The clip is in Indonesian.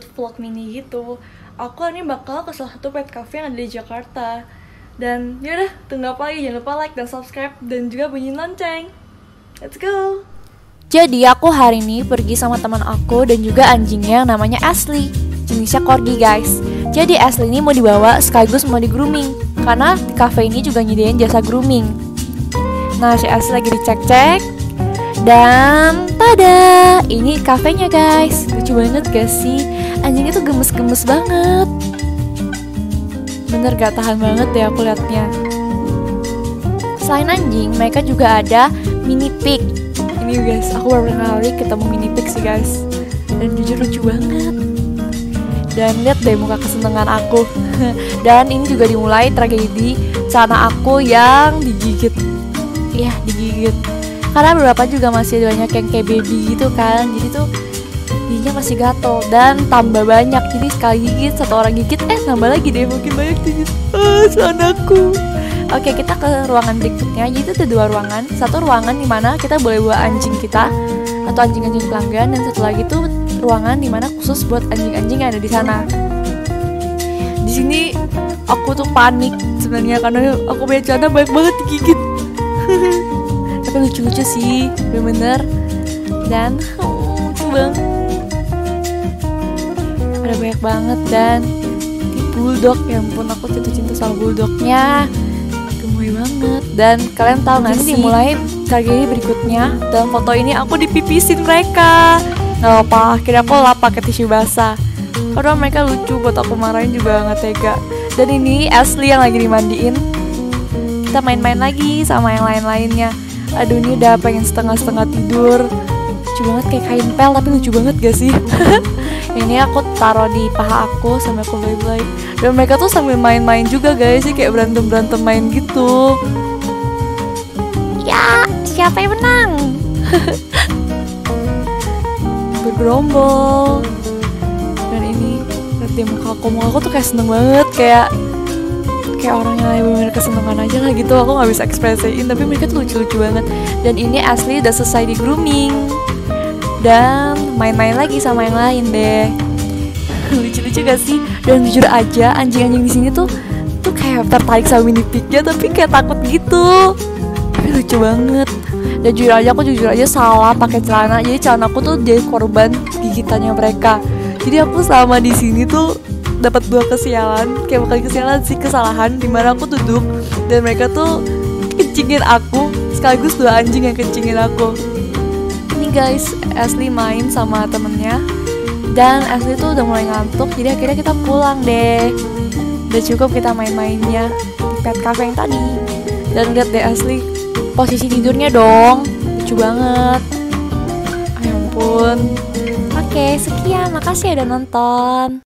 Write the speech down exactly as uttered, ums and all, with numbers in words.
buat vlog mini gitu. Aku ini bakal ke salah satu pet cafe yang ada di Jakarta. Dan yaudah, tunggu apa lagi? Jangan lupa like dan subscribe dan juga bunyiin lonceng. Let's go! Jadi aku hari ini pergi sama teman aku dan juga anjingnya yang namanya Ashley. Jenisnya Corgi guys. Jadi Ashley ini mau dibawa sekaligus mau di grooming, karena di cafe ini juga nyediain jasa grooming. Nah si Ashley lagi dicek-cek. Dan tada, ini cafenya guys. Lucu banget gak sih? Anjingnya tuh gemes-gemes banget. Bener gak tahan banget deh aku liatnya. Selain anjing, mereka juga ada mini pig. Ini guys, aku baru pertama kali ketemu mini pig sih guys. Dan jujur lucu banget. Dan lihat deh muka kesenangan aku. Dan ini juga dimulai tragedi celana aku yang digigit. Iya, digigit. Karena beberapa juga masih banyak yang kayak baby gitu kan. Jadi tuh giginya masih gatal dan tambah banyak. Jadi sekali gigit, satu orang gigit, eh nambah lagi deh mungkin banyak gigit. Ah, celana aku. Oke, kita ke ruangan berikutnya. Jadi itu ada dua ruangan. Satu ruangan dimana kita boleh bawa anjing kita atau anjing-anjing pelanggan, dan satu lagi tuh ruangan dimana khusus buat anjing-anjing yang ada di sana. Di sini aku tuh panik sebenarnya karena aku punya celana banyak banget digigit. Tapi lucu-lucu sih, bener-bener. Dan lucu banget. Ada banyak banget dan di bulldog, ya ampun aku cinta-cinta sama bulldognya. Banget. Dan kalian tahu nggak sih mulai tragedi berikutnya. Dalam foto ini aku dipipisin mereka. Nggak apa, akhirnya aku lap pakai tisu basah. Karena mereka lucu, buat aku marahin juga nggak tega. Dan ini Ashley yang lagi dimandiin. Kita main-main lagi sama yang lain-lainnya. Aduh ini udah pengen setengah-setengah tidur. Lucu banget kayak kain pel tapi lucu banget gak sih? Ini aku taruh di paha aku sambil aku belai-belai. Dan mereka tuh sambil main-main juga guys sih, kayak berantem-berantem main gitu. Ya, siapa yang menang? Bergerombol. Dan ini lihat deh muka aku, muka aku tuh kayak seneng banget, kayak kayak orang yang lagi bener kesenangan aja lah gitu. Aku nggak bisa ekspresiin, tapi mereka tuh lucu-lucu banget. Dan ini Ashley udah selesai di grooming. Dan main-main lagi sama yang lain deh. Lucu-lucu gak sih? Dan jujur aja anjing-anjing di sini tuh tuh kayak tertarik sama mini pignya, tapi kayak takut gitu. Tapi lucu banget. Dan jujur aja aku jujur aja salah pakai celana. Jadi celana aku tuh jadi korban gigitannya mereka. Jadi aku selama di sini tuh dapat dua kesialan, kayak bukan kesialan sih, kesalahan, dimana aku duduk dan mereka tuh kencingin aku, sekaligus dua anjing yang kencingin aku. Guys, Ashley main sama temennya dan Ashley tuh udah mulai ngantuk, jadi akhirnya kita pulang deh. Udah cukup kita main-mainnya di pet cafe yang tadi. Dan lihat deh Ashley posisi tidurnya dong, lucu banget. Ampun. Oke, sekian, makasih udah nonton.